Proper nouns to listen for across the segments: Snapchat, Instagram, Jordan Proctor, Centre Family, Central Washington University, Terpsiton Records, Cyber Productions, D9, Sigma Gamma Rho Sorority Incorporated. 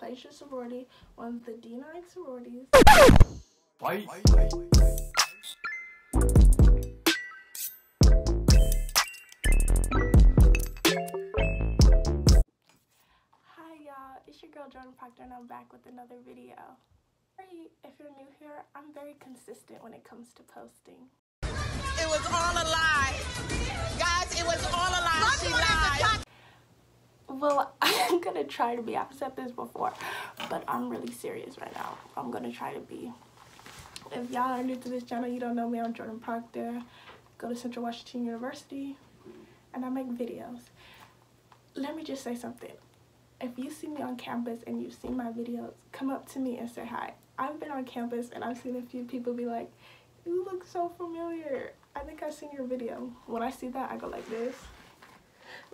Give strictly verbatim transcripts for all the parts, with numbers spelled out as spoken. Pleasure Sorority, one of the D nine sororities. Bye. Bye. Hi y'all, it's your girl Jordan Proctor and I'm back with another video. If you're new here, I'm very consistent when it comes to posting. It was all a lie. Guys, it was all a lie. She lied. Well, I'm gonna try to be, I've said this before, but I'm really serious right now. I'm gonna try to be. If y'all are new to this channel, you don't know me, I'm Jordan Proctor. I go to Central Washington University, and I make videos. Let me just say something. If you see me on campus and you've seen my videos, come up to me and say hi. I've been on campus and I've seen a few people be like, you look so familiar. I think I've seen your video. When I see that, I go like this.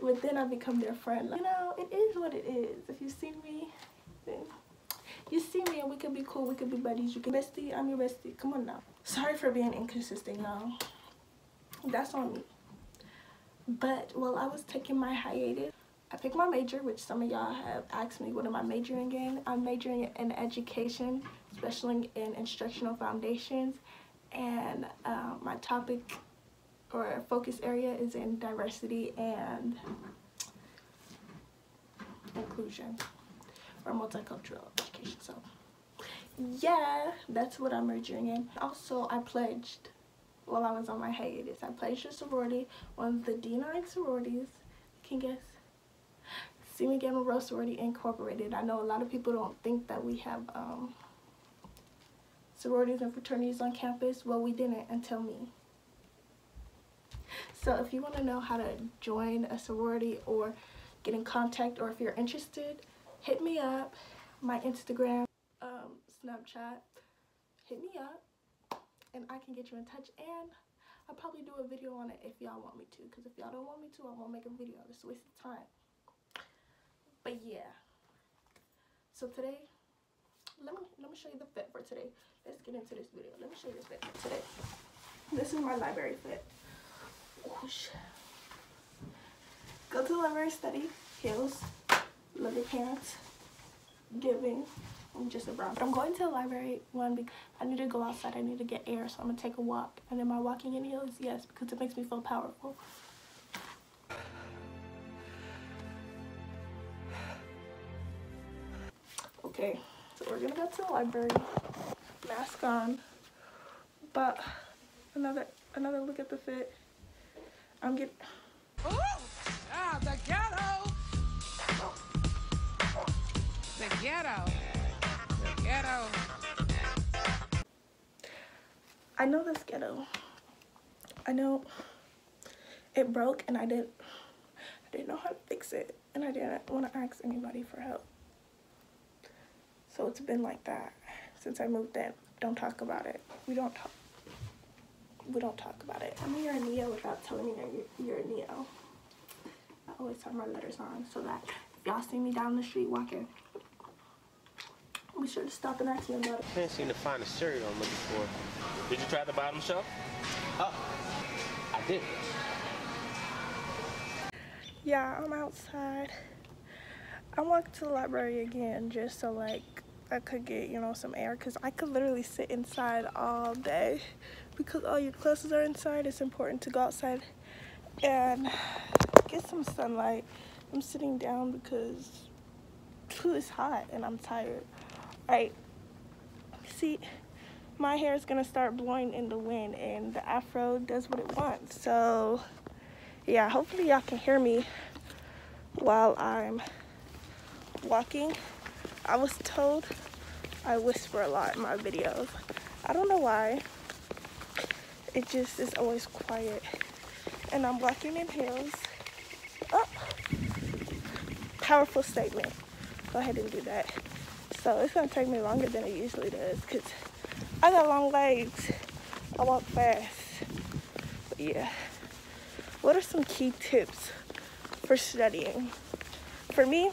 But then I become their friend. Like, you know, it is what it is. If you see me, then you see me and we could be cool. We could be buddies. You can bestie. I'm your bestie. Come on now. Sorry for being inconsistent, y'all. That's on me. But while I was taking my hiatus, I picked my major, which some of y'all have asked me, what am I majoring in? I'm majoring in education, especially in instructional foundations, and uh, my topic or focus area is in diversity and inclusion, or multicultural education. So yeah, that's what I'm majoring in. Also, I pledged while I was on my hiatus. I pledged a sorority, one of the D nine sororities, you can guess. Sigma Gamma Rho Sorority Incorporated. I know a lot of people don't think that we have um, sororities and fraternities on campus. Well, we didn't until me. So if you want to know how to join a sorority or get in contact, or if you're interested, hit me up. My Instagram, um, Snapchat, hit me up and I can get you in touch, and I'll probably do a video on it if y'all want me to, because if y'all don't want me to, I won't make a video. It's a waste of time. But yeah, so today, let me let me show you the fit for today. Let's get into this video. Let me show you the fit for today. This is my library fit. Whoosh. Go to the library, study, heels, love your parents, giving. I'm just a brown. But I'm going to the library one because I need to go outside. I need to get air, so I'm gonna take a walk. And then my walking in heels, yes, because it makes me feel powerful. Okay, so we're gonna go to the library, mask on, but another another look at the fit. I'm getting. Oh, ah, the ghetto! Oh. The ghetto! The ghetto! I know this ghetto. I know it broke, and I didn't. I didn't know how to fix it, and I didn't want to ask anybody for help. So it's been like that since I moved in. Don't talk about it. We don't talk. We don't talk about it. Tell me you're a Neo without telling me that you're a Neo. I always have my letters on so that if y'all see me down the street walking, we should stop and ask me about it. I can't seem to find the cereal I'm looking for. Did you try the bottom shelf? Oh, I did. Yeah, I'm outside. I walked to the library again just so like I could get, you know, some air, because I could literally sit inside all day because all your classes are inside. It's important to go outside and get some sunlight. I'm sitting down because it's hot and I'm tired. All right, see, my hair is gonna start blowing in the wind and the afro does what it wants. So yeah, hopefully y'all can hear me while I'm walking. I was told I whisper a lot in my videos. I don't know why. It just is always quiet. And I'm walking in heels. Oh, powerful statement. Go ahead and do that. So it's gonna take me longer than it usually does because I got long legs. I walk fast. But yeah. What are some key tips for studying? For me,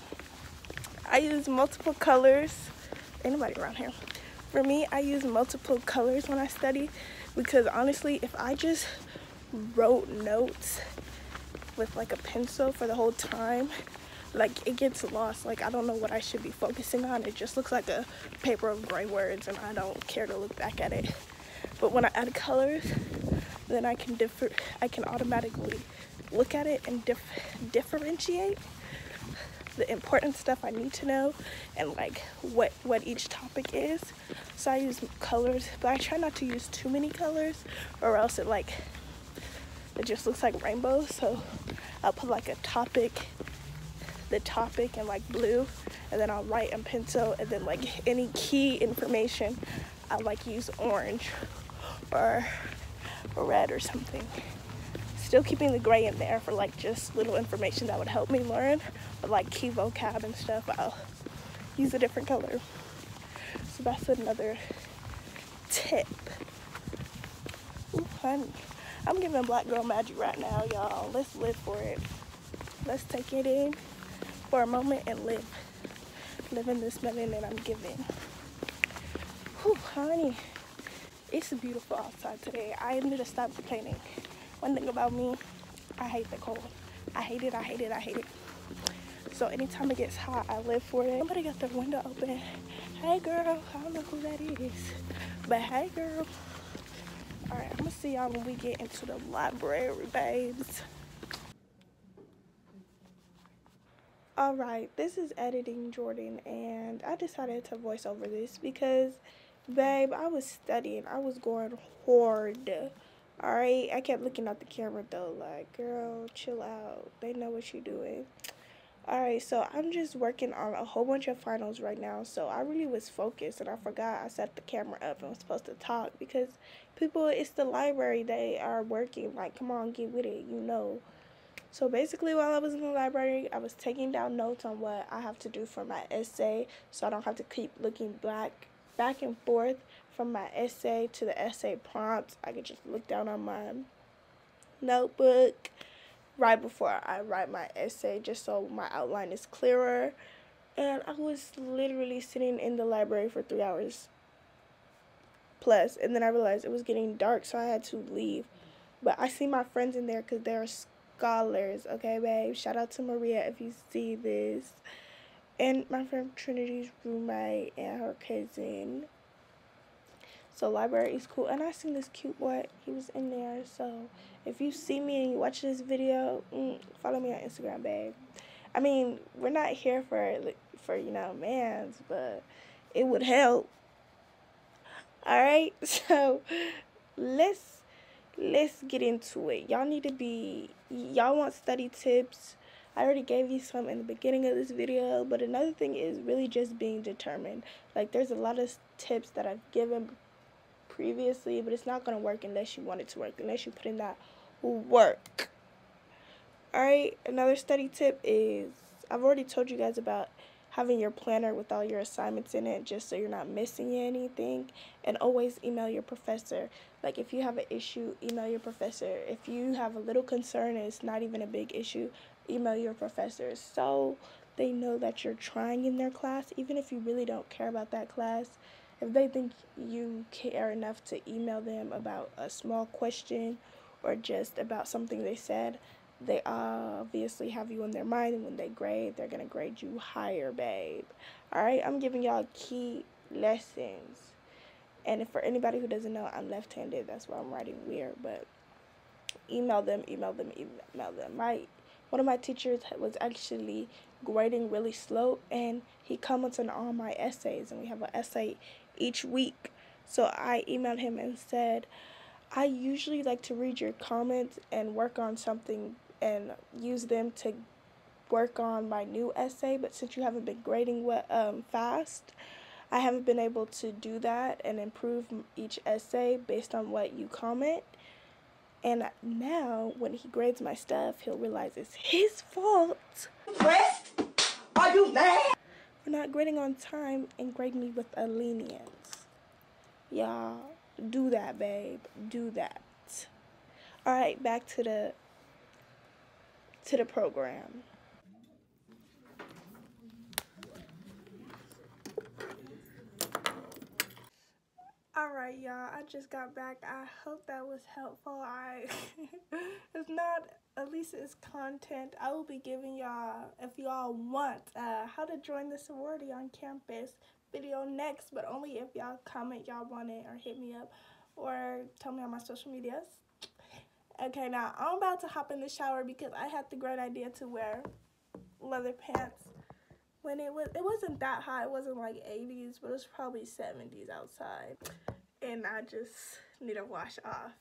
I use multiple colors. Anybody around here? For me, I use multiple colors when I study because honestly, if I just wrote notes with like a pencil for the whole time, like it gets lost. Like I don't know what I should be focusing on. It just looks like a paper of gray words, and I don't care to look back at it. But when I add colors, then I can differ. I can automatically look at it and dif differentiate the important stuff I need to know, and like what what each topic is. So I use colors, but I try not to use too many colors, or else it like it just looks like rainbows. So I'll put like a topic, the topic in like blue, and then I'll write in pencil, and then like any key information I'll like use orange or red or something. Still keeping the gray in there for like just little information that would help me learn, but like key vocab and stuff, I'll use a different color. So that's another tip. Ooh, honey. I'm giving black girl magic right now, y'all. Let's live for it. Let's take it in for a moment and live. Live in this moment that I'm giving. Whew, honey. It's beautiful outside today. I need to stop complaining. One thing about me, I hate the cold. I hate it, I hate it, I hate it. So anytime it gets hot, I live for it. Somebody got their window open. Hey, girl. I don't know who that is, but hey, girl. All right, I'm gonna see y'all when we get into the library, babes. All right, this is editing Jordan, and I decided to voice over this because, babe, I was studying. I was going hard. All right, I kept looking at the camera though, like, girl, chill out. They know what you're doing. All right, so I'm just working on a whole bunch of finals right now, so I really was focused, and I forgot I set the camera up and was supposed to talk because people, it's the library, they are working. Like, come on, get with it, you know. So basically, while I was in the library, I was taking down notes on what I have to do for my essay, so I don't have to keep looking back, back and forth from my essay to the essay prompts. I could just look down on my notebook right before I write my essay, just so my outline is clearer. And I was literally sitting in the library for three hours plus, and then I realized it was getting dark, so I had to leave. But I see my friends in there because they're scholars, okay, babe? Shout out to Maria if you see this. And my friend Trinity's roommate and her cousin. So library is cool, and I seen this cute boy. He was in there. So if you see me and you watch this video, mm, follow me on Instagram, babe. I mean, we're not here for for you know mans, but it would help. All right, so let's let's get into it. Y'all need to be y'all want study tips. I already gave you some in the beginning of this video, but another thing is really just being determined. Like, there's a lot of tips that I've given previously, but it's not going to work unless you want it to work, unless you put in that work. Alright, another study tip is, I've already told you guys about having your planner with all your assignments in it, just so you're not missing anything, and always email your professor. Like, if you have an issue, email your professor. If you have a little concern and it's not even a big issue, email your professors so they know that you're trying in their class. Even if you really don't care about that class, if they think you care enough to email them about a small question or just about something they said, they obviously have you in their mind, and when they grade, they're gonna grade you higher, babe. All right, I'm giving y'all key lessons. And for anybody who doesn't know, I'm left-handed, that's why I'm writing weird. But email them, email them, email them. My One of my teachers was actually grading really slow, and he comments on all my essays, and we have an essay each week. So I emailed him and said, I usually like to read your comments and work on something and use them to work on my new essay, but since you haven't been grading um, fast, I haven't been able to do that and improve each essay based on what you comment. And now, when he grades my stuff, he'll realize it's his fault. Impressed? Are you mad? For not grading on time and grade me with a lenience. Y'all, do that, babe. Do that. All right, back to the to the program. Alright, y'all, I just got back. I hope that was helpful. I it's not Elisa's content, I will be giving y'all, if y'all want, uh, how to join the sorority on campus video next, but only if y'all comment y'all want it or hit me up or tell me on my social medias. Okay, now I'm about to hop in the shower because I had the great idea to wear leather pants when it was, it wasn't that hot, it wasn't like eighties, but it was probably seventies outside, and I just need to wash off,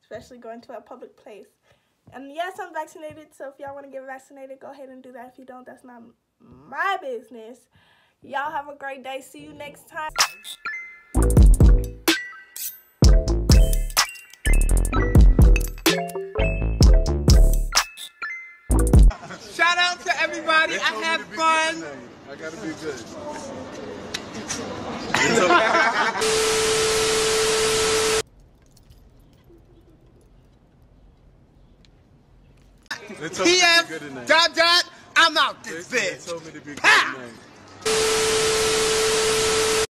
especially going to a public place. And yes, I'm vaccinated, so if y'all want to get vaccinated, go ahead and do that. If you don't, that's not my business. Y'all have a great day. See you next time. Shout out to everybody. I have fun. I gotta be good. P F dot dot, I'm out this bitch. They told me to be good.